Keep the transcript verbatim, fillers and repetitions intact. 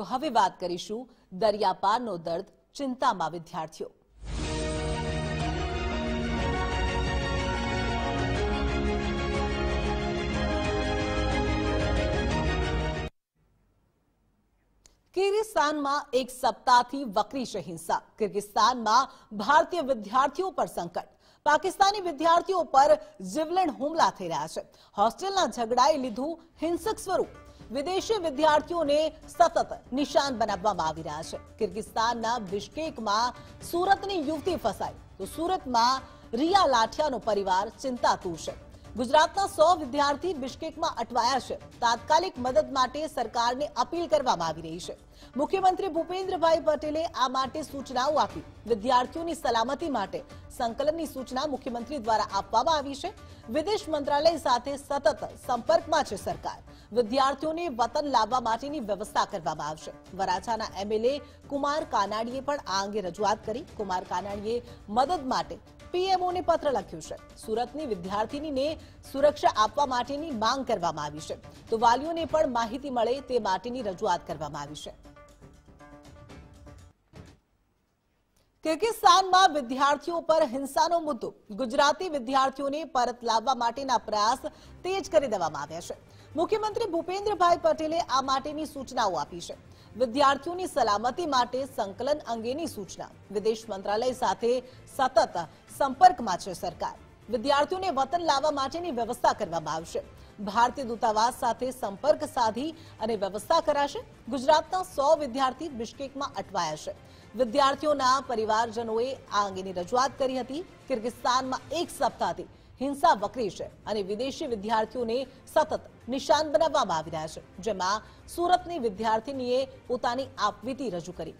તો હવે વાત કરીશું દરિયાપારનો દર્દ ચિંતામાં વિદ્યાર્થીઓ। किर्गिस्तान में एक सप्ताह थी वक्री है हिंसा। किर्गिस्तान में भारतीय विद्यार्थियों पर संकट। पाकिस्तानी विद्यार्थियों पर जीवलेण हुमला थई रह्या छे। होस्टेलना झगड़ाए लीधु हिंसक स्वरूप। विदेशी विद्यार्थियों ने सतत निशान बनाववामां आवी रह्या छे। किर्गिस्तानना बिश्केक में सूरतनी युवती फसाई तो सूरत में रिया लाठियानो परिवार चिंतातुर छे। गुजरातना सौ विद्यार्थी बिश्केक में अटवाया है। तात्कालिक मदद माटे सरकार ने अपील करवामां आवी रही है। मुख्यमंत्री भूपेन्द्र भाई पटेले आ माटे सूचनाओ आपी। विद्यार्थियों की सलामती माटे संकलन की सूचना मुख्यमंत्री द्वारा आपवामां आवी है। विदेश मंत्रालय साथे सतत संपर्क में है सरकार। विद्यार्थियों ने वतन लाववा माटेनी व्यवस्था करवामां आवशे। वराछाना एमएलए कुमार कानाडीए पण आ अंगे रजूआत करी। कुमार कानाडीए मदद माटे पीएमओ ने पत्र लख्यो छे। सूरतनी विद्यार्थिनी ने सुरक्षा आपवा माटेनी मांग करवामां आवी छे। तो वालीओ ने पण माहिती मळे ते माटेनी रजूआत करवामां आवी छे। किर्गिस्तान में विद्यार्थियों पर हिंसा नो मुद्दो। गुजराती विद्यार्थियों ने परत लाववा माटेना प्रयास तेज करी देवामां आव्या छे। मुख्यमंत्री भूपेन्द्र भाई पटेले आ माटेनी सूचनाओ आपी छे। विद्यार्थियों की सलामती माटे संकलन अंगेनी सूचना विदेश मंत्रालय साथे सतत संपर्क में है सरकार। विद्यार्थियों ने वतन लाववा माटेनी व्यवस्था करवामां आवशे। भारतीय दूतावास साथे संपर्क साधी अने व्यवस्था कराशे। गुजरातना सौ विद्यार्थी बिश्केक में अटवाया छे। विद्यार्थियोना परिवारजनोए आ अंगेनी रजूआत करी हती। किर्गिस्तान में एक सप्ताहथी हिंसा वकरी छे अने विदेशी विद्यार्थियोने सतत निशान बनाववामां आवी रह्या छे। जेमां सूरतनी विद्यार्थिनीए पोतानी आपवीती रजू करी।